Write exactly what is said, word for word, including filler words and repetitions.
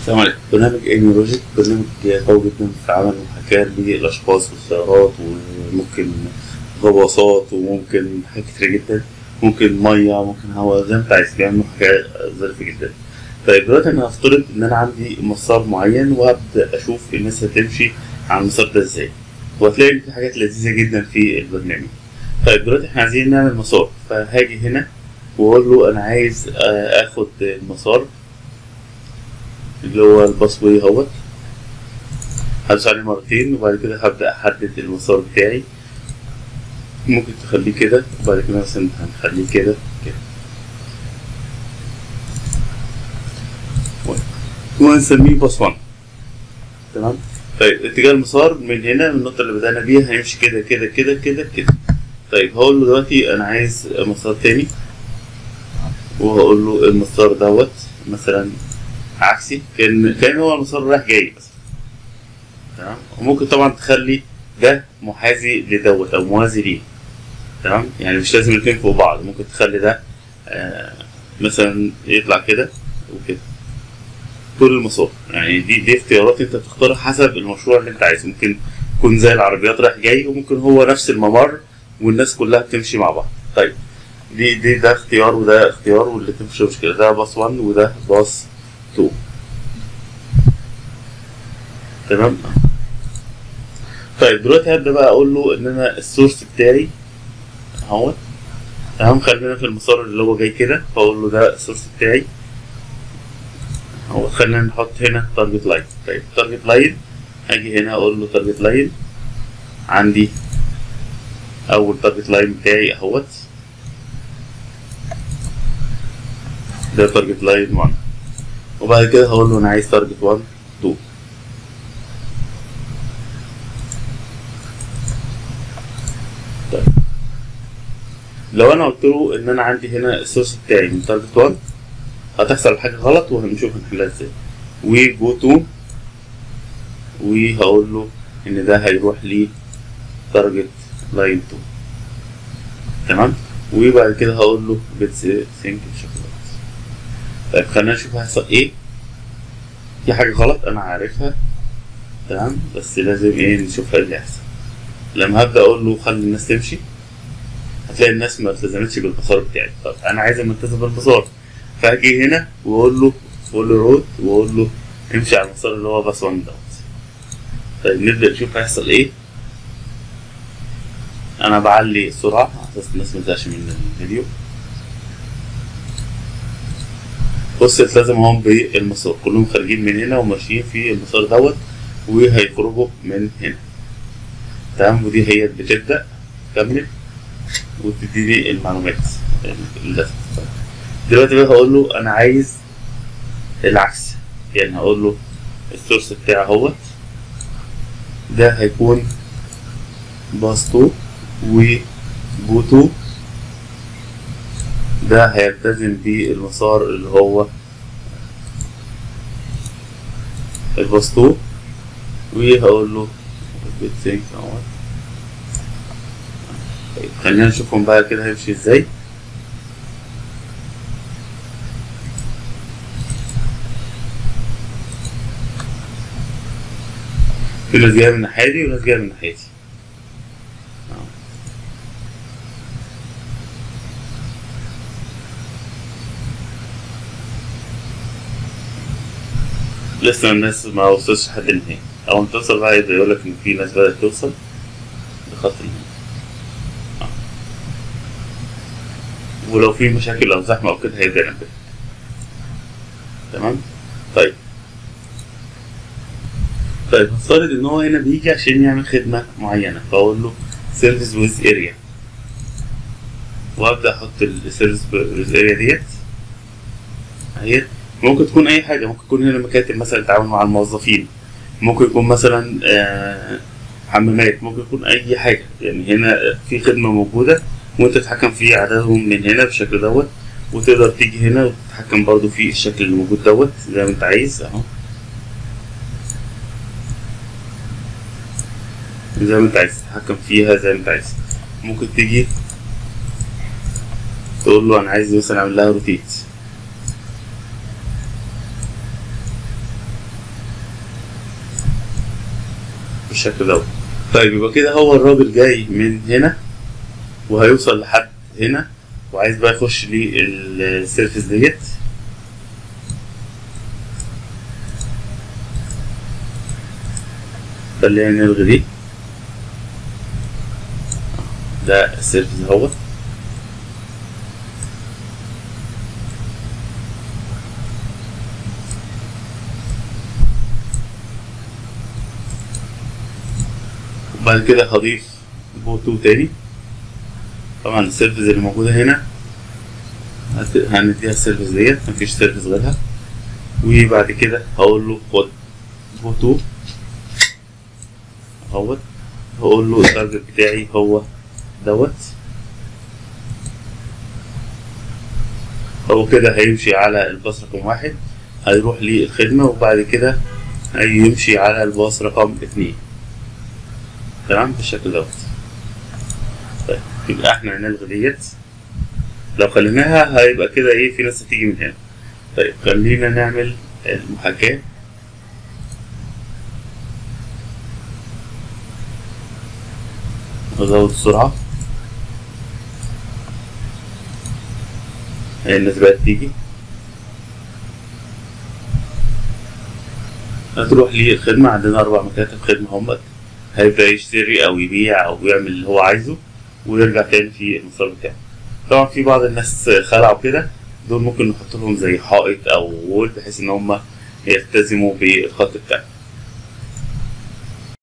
السلام عليكم. برنامج إيميلوجيك برنامج قوي جدا في عمل محاكاة للأشخاص والسيارات وممكن غواصات وممكن حاجات كتير جدا، ممكن مية، ممكن هواء، زي ما انت عايز، يعني محاكاة ظريفة جدا. طيب دلوقتي أنا هفترض إن أنا عندي مسار معين وهبدأ أشوف الناس هتمشي على المسار ده إزاي، وهتلاقي في حاجات لذيذة جدا في البرنامج. طيب دلوقتي إحنا عايزين نعمل مسار، فهاجي هنا وأقول له أنا عايز آخد المسار اللي هو الباص واي اهوت، هدوس عليه مرتين وبعد كده هبدأ أحدد المسار بتاعي. ممكن تخليه كده وبعد كده مثلا هنخليه كده كده. وهنسميه باص واحد. تمام؟ طيب اتجاه المسار من هنا من النقطة اللي بدأنا بيها هيمشي كده كده كده كده كده. طيب هقول له دلوقتي أنا عايز مسار تاني، وهقول له المسار دوت مثلا عكسي، كان كان هو المسار رايح جاي بس. تمام، وممكن طبعا تخلي ده محاذي لدوت او موازي ليه. تمام، يعني مش لازم الاتنين فوق بعض، ممكن تخلي ده آه مثلا يطلع كده وكده طول المسار. يعني دي دي اختيارات انت بتختارها حسب المشروع اللي انت عايزه. ممكن يكون زي العربيات رايح جاي، وممكن هو نفس الممر والناس كلها بتمشي مع بعض. طيب دي دي ده اختيار وده اختيار، واللي مفيش مشكله. ده باص واحد وده باص تو. تمام. طيب دلوقتي هبدا بقى اقول له ان انا السورس بتاعي اهو. تمام، خلينا في المسار اللي هو جاي كده، فاقول له ده السورس بتاعي اهو. خلينا نحط هنا تارجت لاين. طيب تارجت لاين، هاجي هنا اقول له تارجت لاين، عندي اول تارجت لاين بتاعي اهوت، ده تارجت لاين واحد. وبعد كده هقول له انا عايز تارجت واحد اتنين. طيب لو انا قلت له ان انا عندي هنا السورس بتاعي من تارجت واحد، هتحصل حاجه غلط وهنشوف هنحلها ازاي. وجو تو، وهقول له ان ده هيروح لي تارجت لاين اتنين. تمام، وبعد كده هقول له بيتس سينك بشكل. طيب خلينا نشوف هيحصل ايه. في حاجة غلط أنا عارفها، تمام، بس لازم ايه نشوفها اللي هيحصل. لما هبدأ أقول له خلي الناس تمشي، هتلاقي الناس ما التزمتش بالمسار بتاعي. طب أنا عايز ألتزم بالمسار، فأجي هنا وأقول له فول رود، وأقول له امشي على المسار اللي هو باص واحد دوت. طيب نبدأ نشوف هيحصل ايه. أنا بعلي السرعة على أساس الناس متزهقش من الفيديو. بص، التزم اهو بالمسار، كلهم خارجين من هنا وماشيين في المسار دوت وهيخرجوا من هنا. تمام، ودي هي بتبدأ تكمل وتديني المعلومات اللازمة. دلوقتي بقى هقول له أنا عايز العكس، يعني هقول له السورس بتاعي اهوت، ده هيكون باص اتنين وجو اتنين، ده هيلتزم بالمسار اللي هو الباص اتنين، وهقول له بيتسينك اهوت. طيب خلينا نشوفهم بقى كده هيمشي ازاي. في ناس جايه من الناحيه دي وناس جايه من الناحيه دي. لسه الناس ما وصلتش لحد النهاية، أول ما توصل بقى يبدأ يقولك إن في ناس بدأت توصل لخط النهاية، آه. ولو في مشاكل أو زحمة أو كده هيبدأ ينبهك. تمام؟ طيب طيب هنفترض إن هو هنا بيجي عشان يعمل خدمة معينة، فأقول له Service With Area، وأبدأ أحط ال Service With Area ديت أهي. ممكن تكون اي حاجه، ممكن يكون هنا مكاتب مثلا تعاون مع الموظفين، ممكن يكون مثلا حمامات، ممكن يكون اي حاجه. يعني هنا في خدمه موجوده وانت تتحكم في عددهم من هنا بالشكل دوت، وتقدر تيجي هنا وتتحكم برضو في الشكل اللي موجود دوت زي ما انت عايز اهو، زي ما انت عايز تتحكم فيها زي ما انت عايز. ممكن تيجي تقول له انا عايز مثلا اعمل لها روتيت، بالشكل دوت. طيب يبقى كده هو الراجل جاي من هنا وهيوصل لحد هنا وعايز بقى يخش للسيرفيس ديت. خلينا نلغي دي. ده السيرفيس اهوت. وبعد كده هضيف جو تو تاني. طبعا السيرفيس اللي موجودة هنا هنديها السيرفيس ديت، مفيش سيرفيس غيرها. وبعد كده هقول له خد جو تو اهوت، هقول له التارجت بتاعي هو دوت. هو كده هيمشي على الباص رقم واحد، هيروح للخدمة، وبعد كده هيمشي على الباص رقم اتنين. تمام بالشكل دوت. طيب يبقى احنا هنلغي ديت، لو خليناها هيبقى كده ايه، في ناس هتيجي من هنا. طيب خلينا نعمل المحاكاة. نزود السرعة، الناس بقت تيجي، هتروح للخدمة. عندنا أربع مكاتب خدمة هما، هيبدأ يشتري أو يبيع أو يعمل اللي هو عايزه ويرجع تاني في المسار بتاعه. طبعا في بعض الناس خلعوا كده، دول ممكن نحط لهم زي حائط أو وول بحيث إن هما يلتزموا بالخط بتاعنا.